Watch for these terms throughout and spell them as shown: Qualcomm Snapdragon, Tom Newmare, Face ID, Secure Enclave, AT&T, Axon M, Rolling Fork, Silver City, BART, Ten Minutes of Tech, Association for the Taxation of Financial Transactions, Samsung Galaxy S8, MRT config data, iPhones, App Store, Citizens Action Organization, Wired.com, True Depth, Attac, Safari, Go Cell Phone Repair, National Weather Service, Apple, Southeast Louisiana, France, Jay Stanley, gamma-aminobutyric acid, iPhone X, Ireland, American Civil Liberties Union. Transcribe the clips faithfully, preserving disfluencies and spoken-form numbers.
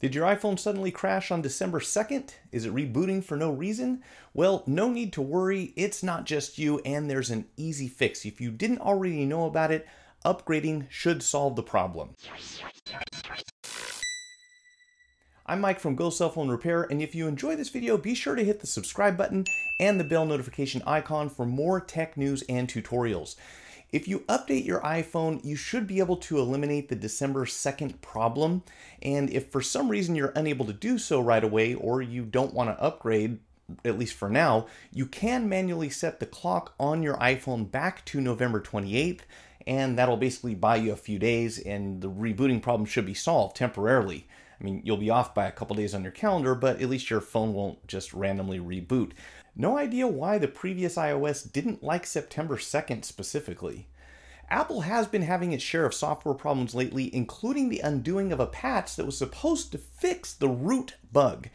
Did your iPhone suddenly crash on December second? Is it rebooting for no reason? Well, no need to worry, it's not just you, and there's an easy fix. If you didn't already know about it, upgrading should solve the problem. I'm Mike from Go Cell Phone Repair, and if you enjoy this video, be sure to hit the subscribe button and the bell notification icon for more tech news and tutorials. If you update your iPhone, you should be able to eliminate the December second problem. And if for some reason you're unable to do so right away, or you don't want to upgrade, at least for now, you can manually set the clock on your iPhone back to November twenty-eighth, and that'll basically buy you a few days, and the rebooting problem should be solved temporarily. I mean, you'll be off by a couple days on your calendar, but at least your phone won't just randomly reboot. No idea why the previous iOS didn't like September second specifically. Apple has been having its share of software problems lately, including the undoing of a patch that was supposed to fix the root bug.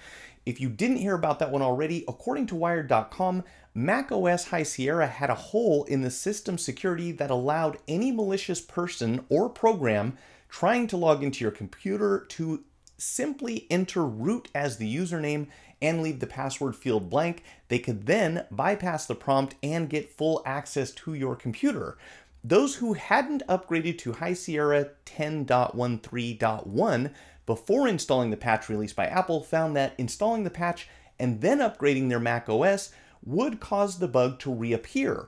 If you didn't hear about that one already, according to Wired dot com, macOS High Sierra had a hole in the system security that allowed any malicious person or program trying to log into your computer to simply enter root as the username and leave the password field blank. They could then bypass the prompt and get full access to your computer. Those who hadn't upgraded to High Sierra ten point one three point one before installing the patch released by Apple found that installing the patch and then upgrading their macOS would cause the bug to reappear.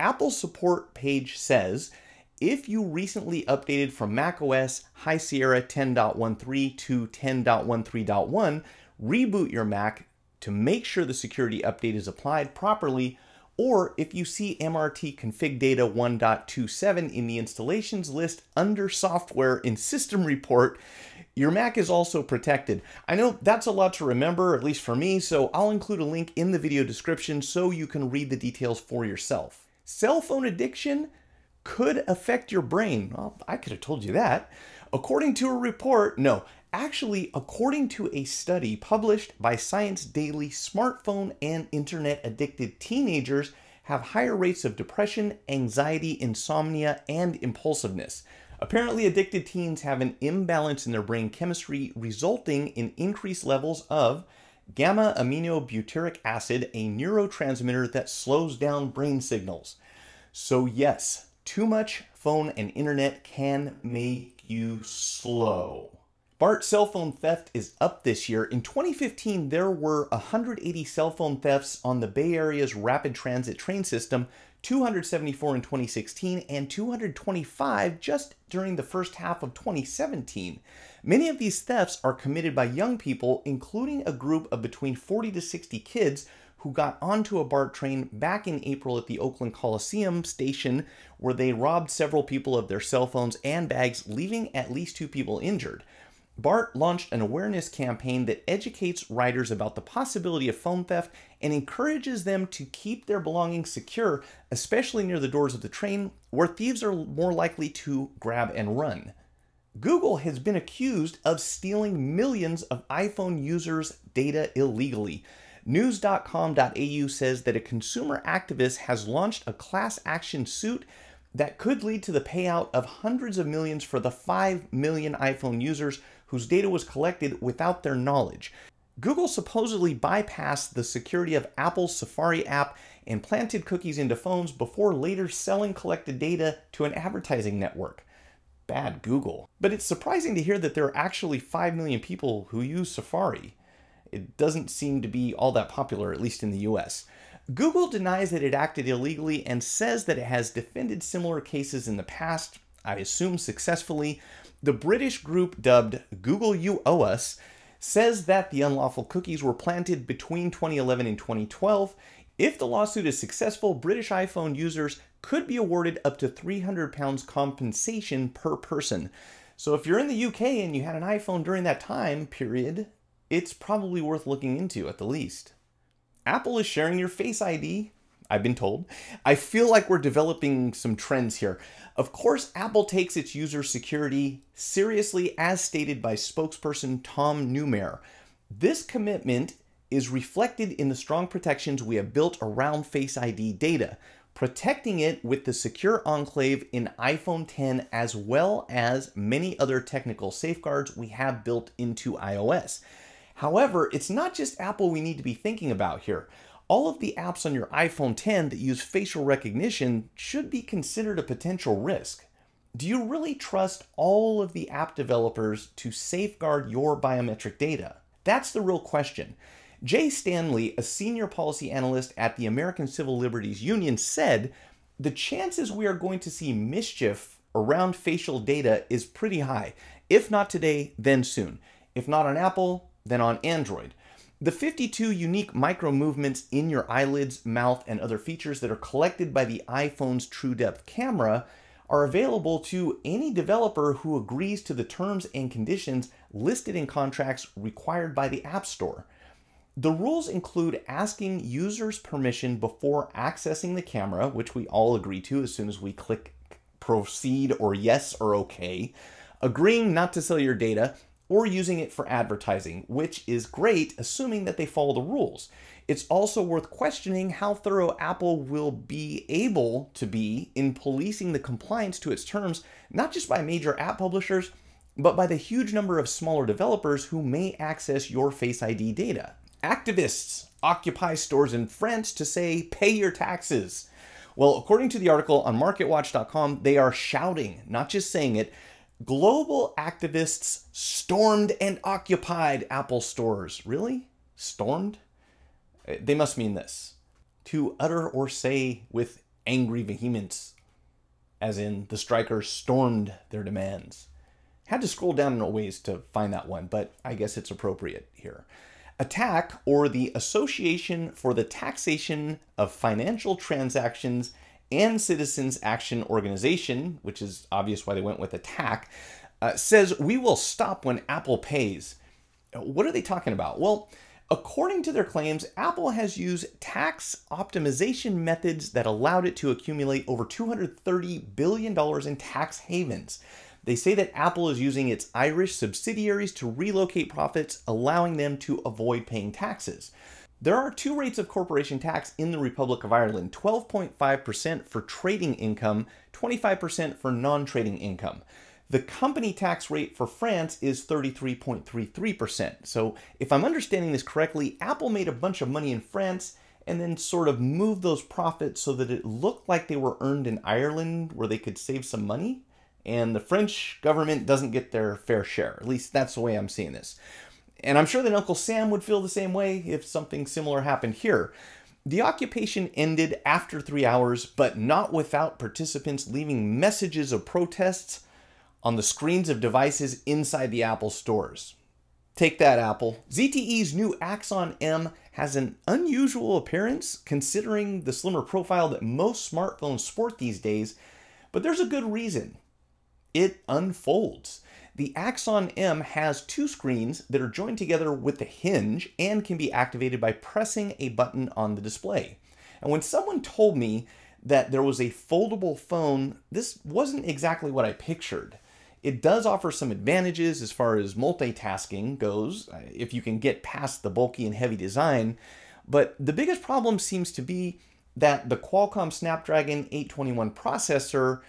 Apple's support page says, if you recently updated from macOS High Sierra ten point one three to ten point one three point one, reboot your Mac to make sure the security update is applied properly, or if you see M R T config data one point two seven in the installations list under software in system report, your Mac is also protected. I know that's a lot to remember, at least for me, so I'll include a link in the video description so you can read the details for yourself. Cell phone addiction could affect your brain. Well, I could have told you that. According to a report, no, actually, according to a study published by Science Daily, smartphone and internet addicted teenagers have higher rates of depression, anxiety, insomnia, and impulsiveness. Apparently, addicted teens have an imbalance in their brain chemistry, resulting in increased levels of gamma-aminobutyric acid, a neurotransmitter that slows down brain signals. So yes, too much phone and internet can make you slow. BART cell phone theft is up this year. In twenty fifteen, there were one hundred eighty cell phone thefts on the Bay Area's rapid transit train system, two hundred seventy-four in twenty sixteen, and two hundred twenty-five just during the first half of twenty seventeen. Many of these thefts are committed by young people, including a group of between forty to sixty kids who got onto a BART train back in April at the Oakland Coliseum station, where they robbed several people of their cell phones and bags, leaving at least two people injured. BART launched an awareness campaign that educates riders about the possibility of phone theft and encourages them to keep their belongings secure, especially near the doors of the train, where thieves are more likely to grab and run. Google has been accused of stealing millions of iPhone users' data illegally. News dot com dot A U says that a consumer activist has launched a class action suit that could lead to the payout of hundreds of millions for the five million iPhone users whose data was collected without their knowledge. Google supposedly bypassed the security of Apple's Safari app and planted cookies into phones before later selling collected data to an advertising network. Bad Google. But it's surprising to hear that there are actually five million people who use Safari. It doesn't seem to be all that popular, at least in the U S. Google denies that it acted illegally and says that it has defended similar cases in the past, I assume successfully. The British group dubbed Google You Owe Us says that the unlawful cookies were planted between twenty eleven and twenty twelve. If the lawsuit is successful, British iPhone users could be awarded up to three hundred pounds compensation per person. So if you're in the U K and you had an iPhone during that time period, it's probably worth looking into at the least. Apple is sharing your Face I D, I've been told. I feel like we're developing some trends here. Of course, Apple takes its user security seriously, as stated by spokesperson Tom Newmare. This commitment is reflected in the strong protections we have built around Face I D data. protecting it with the secure enclave in iPhone ten, as well as many other technical safeguards we have built into iOS. However, it's not just Apple we need to be thinking about here. All of the apps on your iPhone ten that use facial recognition should be considered a potential risk. Do you really trust all of the app developers to safeguard your biometric data? That's the real question. Jay Stanley, a senior policy analyst at the American Civil Liberties Union, said, "The chances we are going to see mischief around facial data is pretty high. If not today, then soon. If not on Apple, then on Android." The fifty-two unique micro movements in your eyelids, mouth, and other features that are collected by the iPhone's True Depth camera are available to any developer who agrees to the terms and conditions listed in contracts required by the App Store. The rules include asking users permission before accessing the camera, which we all agree to as soon as we click proceed or yes or okay, agreeing not to sell your data, or using it for advertising, which is great, assuming that they follow the rules. It's also worth questioning how thorough Apple will be able to be in policing the compliance to its terms, not just by major app publishers, but by the huge number of smaller developers who may access your Face I D data. Activists occupy stores in France to say, "Pay your taxes." Well, according to the article on Market Watch dot com, they are shouting, not just saying it. Global activists stormed and occupied Apple stores. Really? Stormed? They must mean this. To utter or say with angry vehemence, as in the strikers stormed their demands. Had to scroll down a ways to find that one, but I guess it's appropriate here. ATT A C, or the Association for the Taxation of Financial Transactions and Citizens Action Organization, which is obvious why they went with ATT A C, uh, says we will stop when Apple pays. What are they talking about? Well, according to their claims, Apple has used tax optimization methods that allowed it to accumulate over two hundred thirty billion dollars in tax havens. They say that Apple is using its Irish subsidiaries to relocate profits, allowing them to avoid paying taxes. There are two rates of corporation tax in the Republic of Ireland, twelve point five percent for trading income, twenty-five percent for non-trading income. The company tax rate for France is thirty-three point three three percent. So if I'm understanding this correctly, Apple made a bunch of money in France and then sort of moved those profits so that it looked like they were earned in Ireland where they could save some money. And the French government doesn't get their fair share. At least that's the way I'm seeing this. And I'm sure that Uncle Sam would feel the same way if something similar happened here. The occupation ended after three hours, but not without participants leaving messages of protests on the screens of devices inside the Apple stores. Take that, Apple. Z T E's new Axon M has an unusual appearance considering the slimmer profile that most smartphones sport these days, but there's a good reason. It unfolds. The Axon M has two screens that are joined together with a hinge and can be activated by pressing a button on the display. And when someone told me that there was a foldable phone, this wasn't exactly what I pictured. It does offer some advantages as far as multitasking goes, if you can get past the bulky and heavy design, but the biggest problem seems to be that the Qualcomm Snapdragon eight twenty-one processor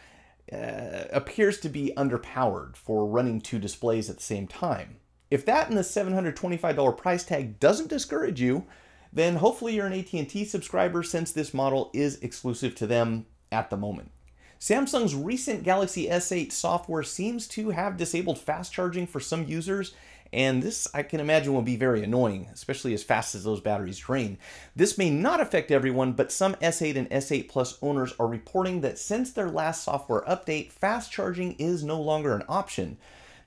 Uh, appears to be underpowered for running two displays at the same time. If that and the seven hundred twenty-five dollar price tag doesn't discourage you, then hopefully you're an A T and T subscriber since this model is exclusive to them at the moment. Samsung's recent Galaxy S eight software seems to have disabled fast charging for some users, and this I can imagine will be very annoying, especially as fast as those batteries drain. This may not affect everyone, but some S eight and S eight Plus owners are reporting that since their last software update, fast charging is no longer an option.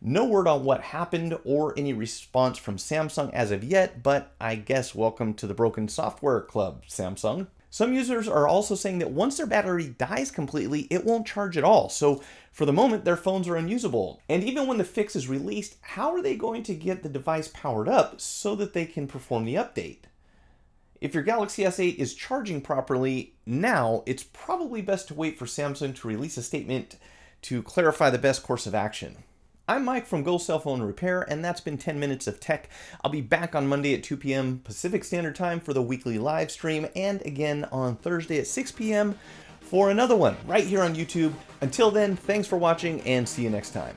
No word on what happened or any response from Samsung as of yet, but I guess welcome to the Broken Software Club, Samsung. Some users are also saying that once their battery dies completely, it won't charge at all. So for the moment, their phones are unusable. And even when the fix is released, how are they going to get the device powered up so that they can perform the update? If your Galaxy S eight is charging properly now, it's probably best to wait for Samsung to release a statement to clarify the best course of action. I'm Mike from Go Cell Phone Repair, and that's been ten minutes of tech. I'll be back on Monday at two p m Pacific Standard Time for the weekly live stream, and again on Thursday at six p m for another one right here on YouTube. Until then, thanks for watching and see you next time.